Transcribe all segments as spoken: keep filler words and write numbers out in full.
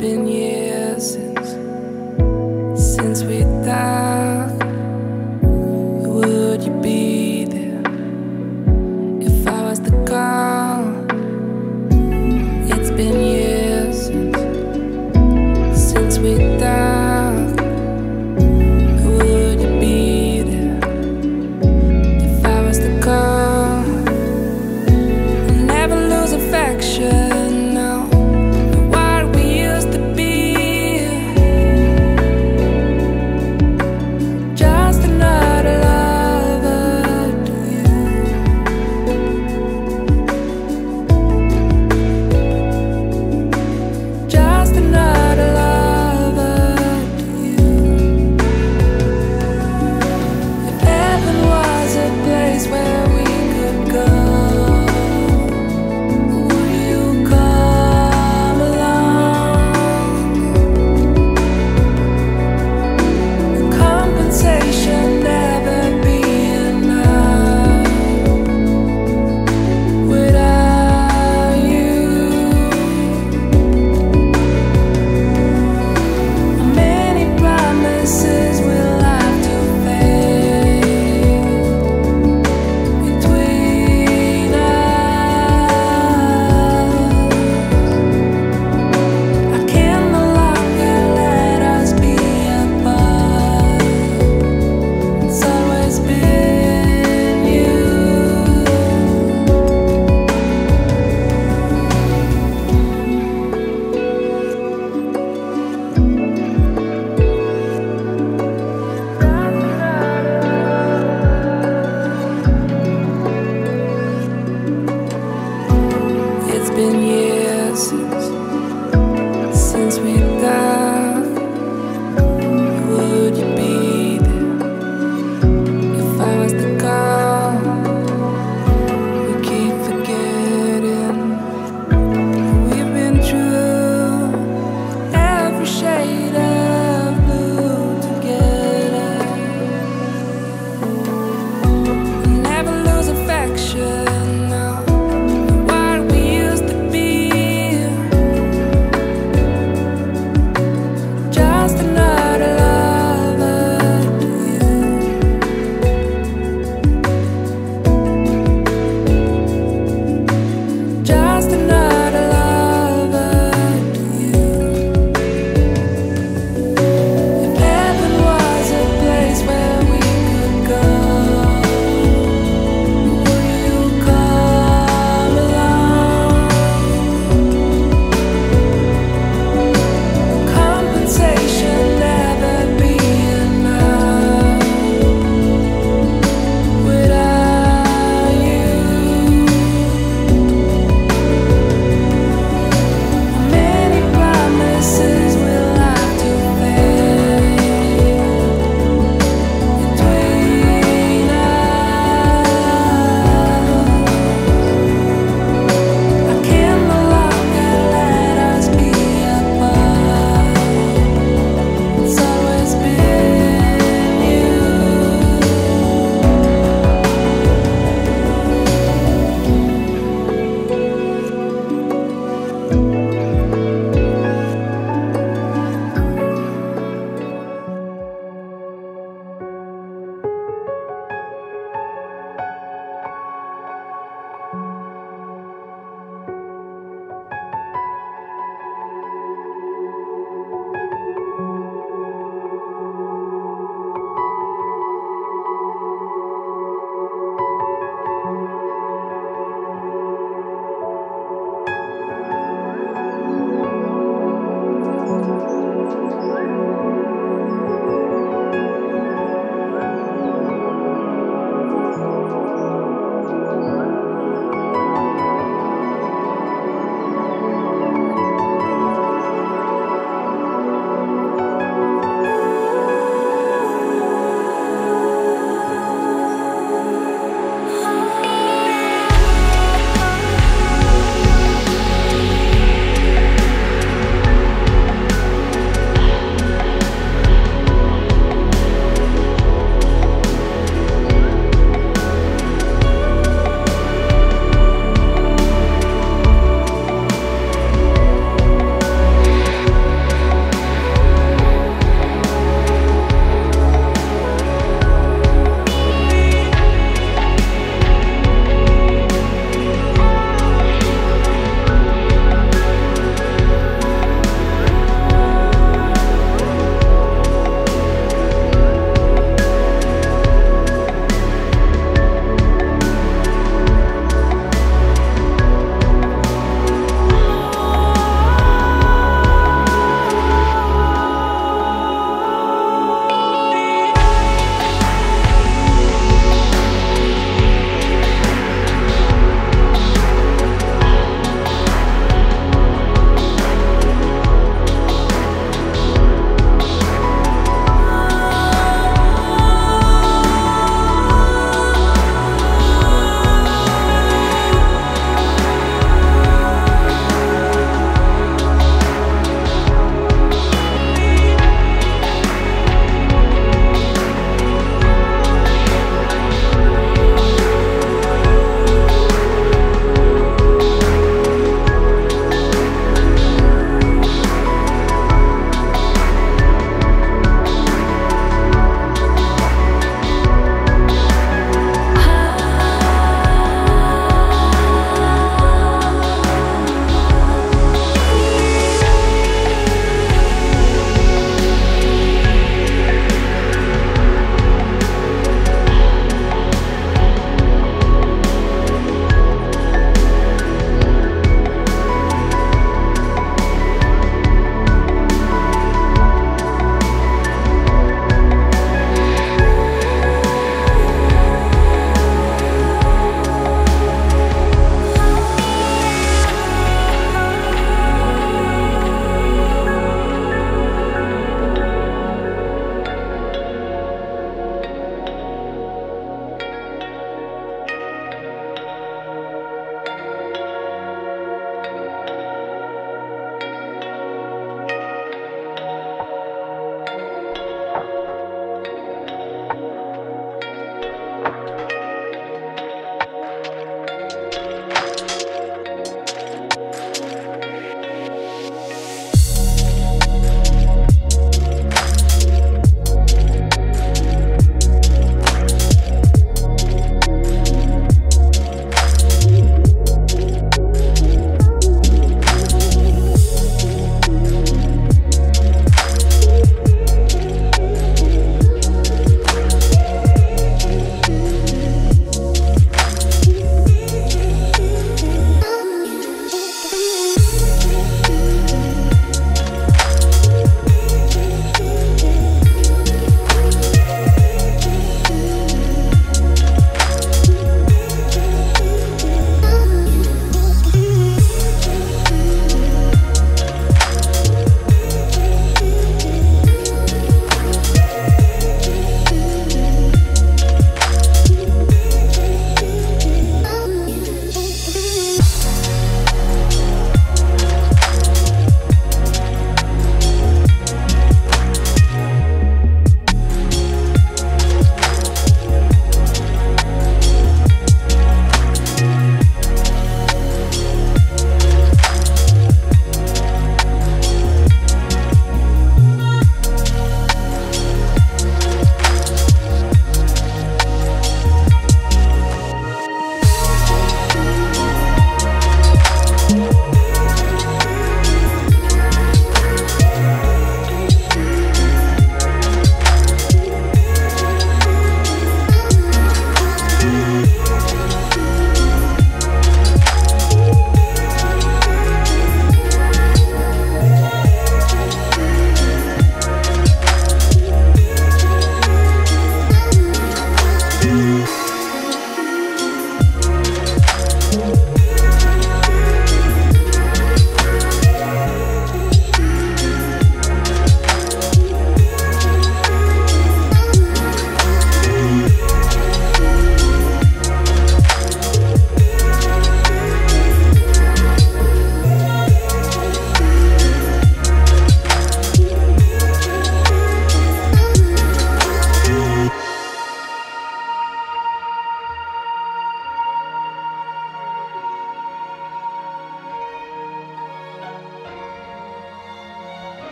been years since, since we talked. Would you be there if I was to call? It's been years since, since we talked. Would you be there if I was to call? I'll never lose affection. What we used to be.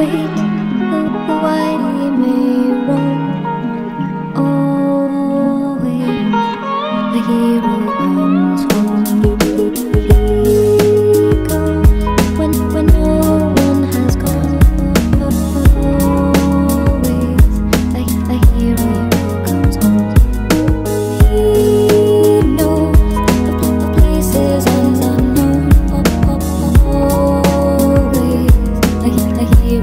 wait, why we may roam always the hero comes home. He goes when, when no one has gone. Always the, the hero comes home. He knows the, the places unknown. Always the, the hero.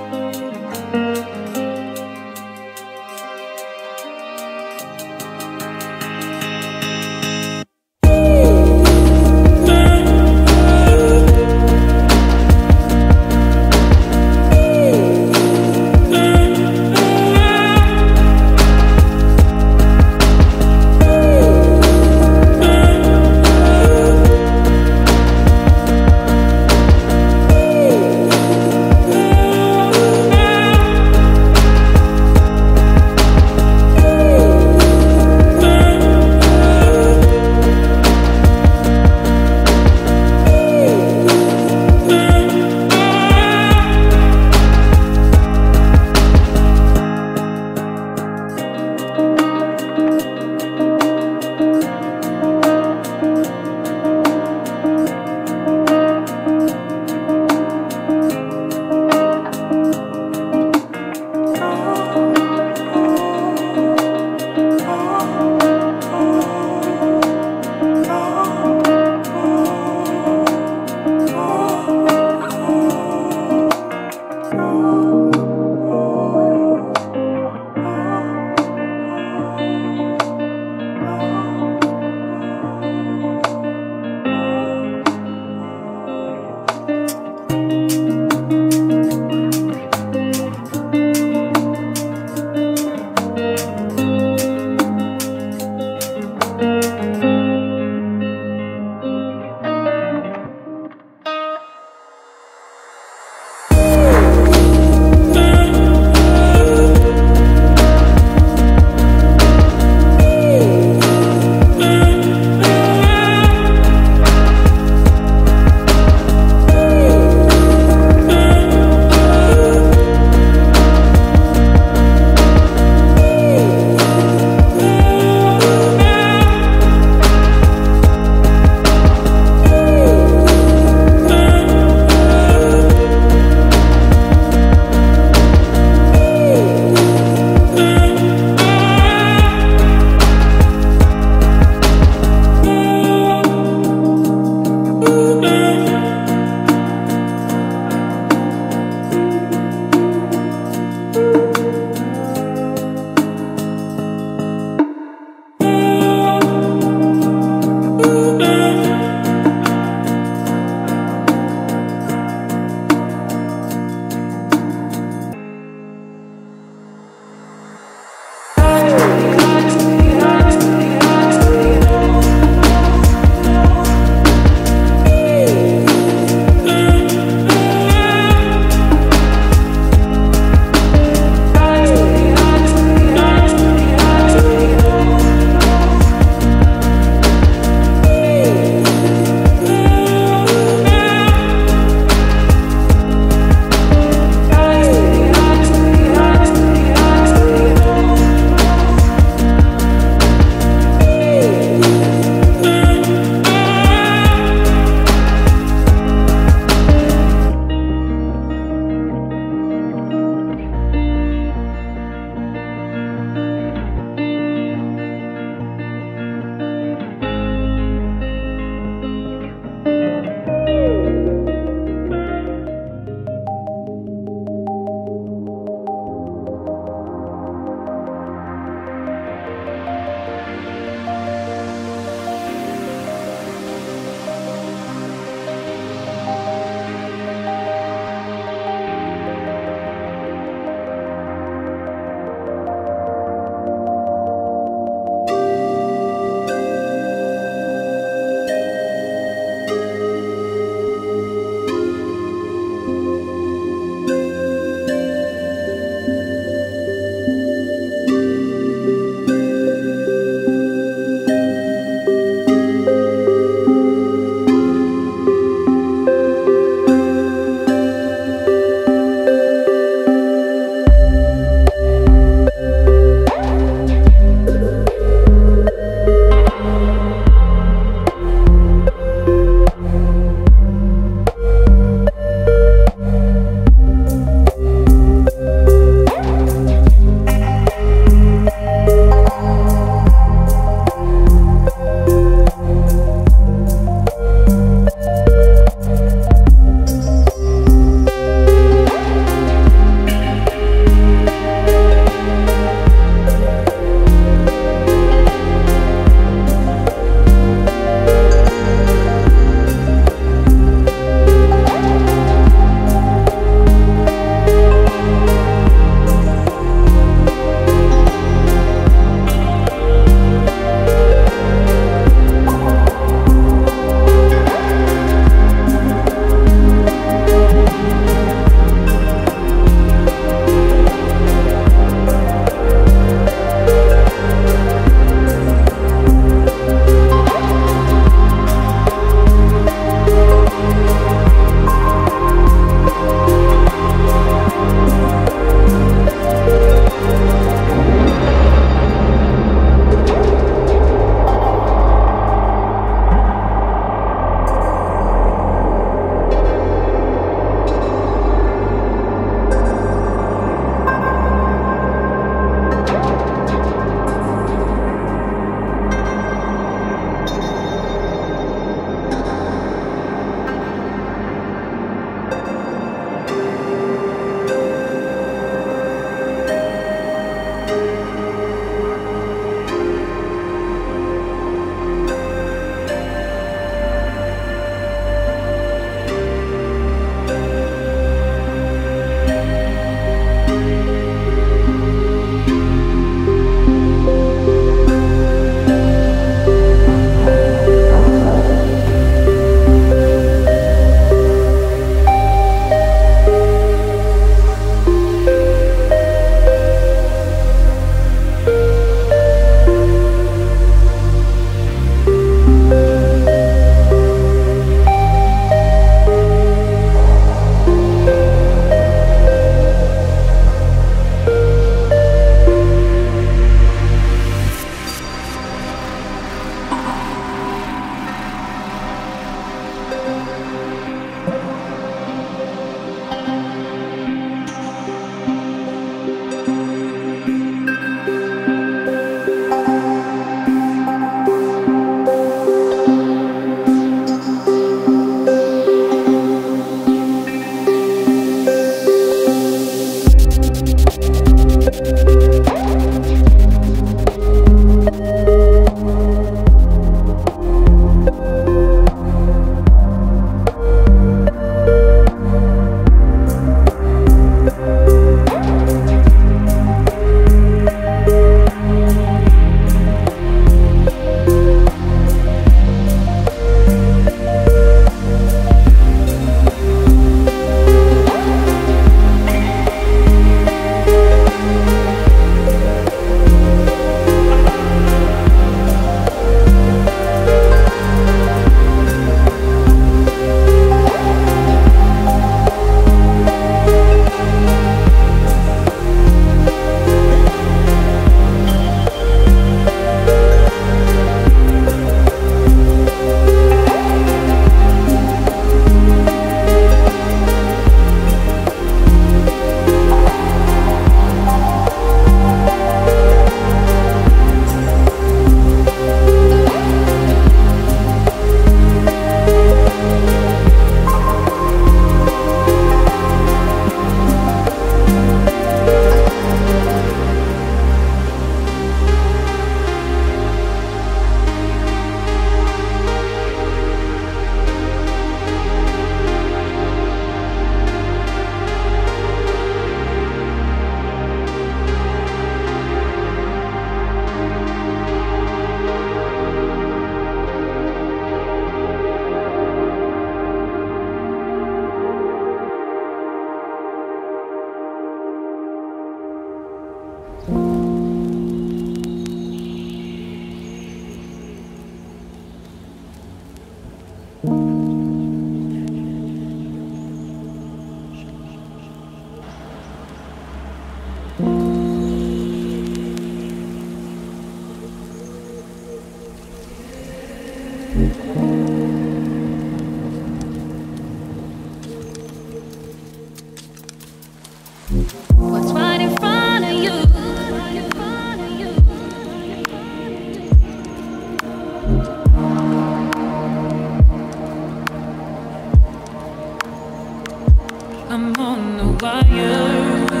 I'm on the wire.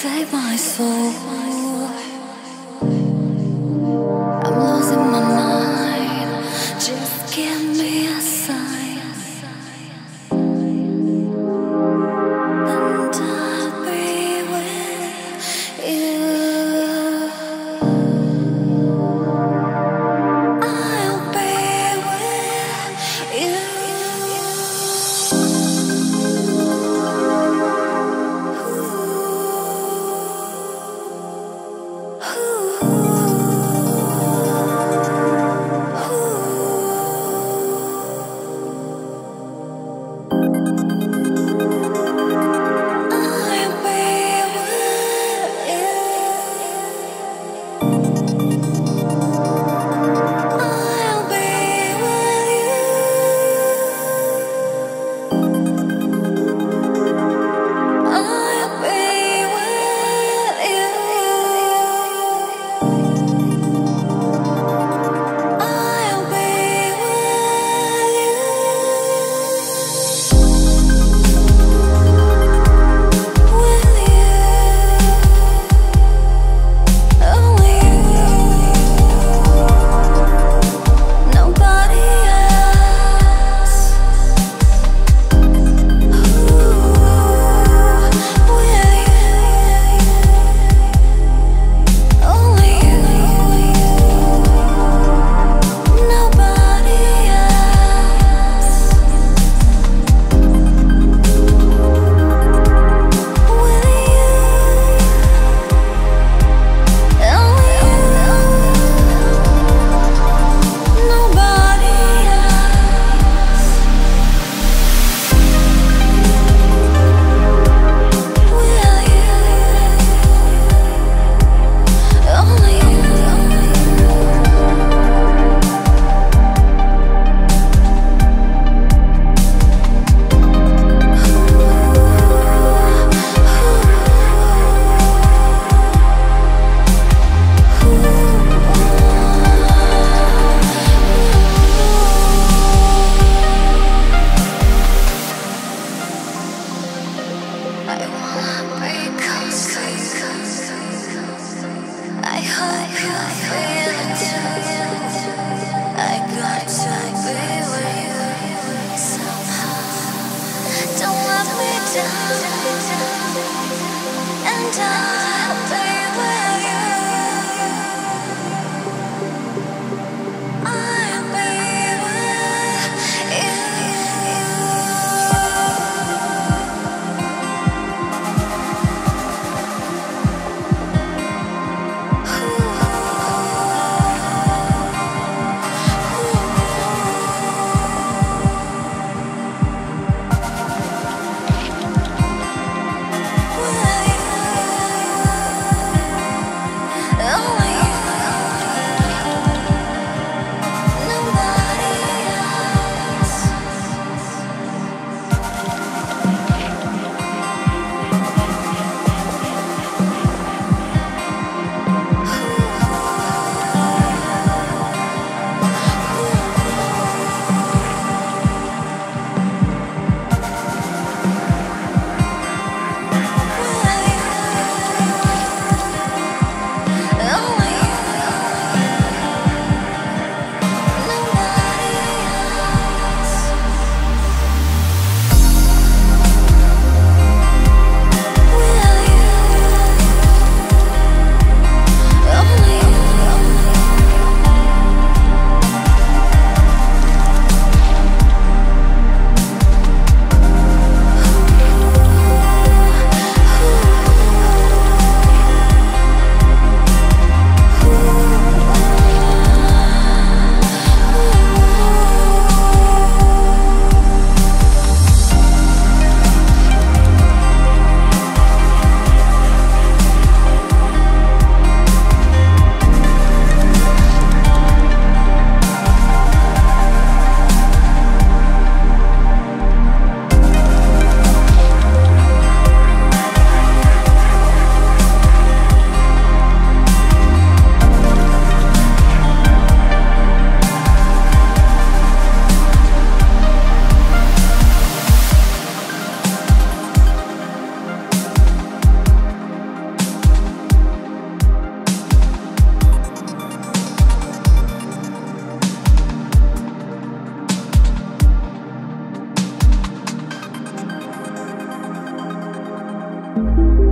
save my soul. I'm losing my mind. Just give me a sign, and I'll be with you. I'll be with you. And I you.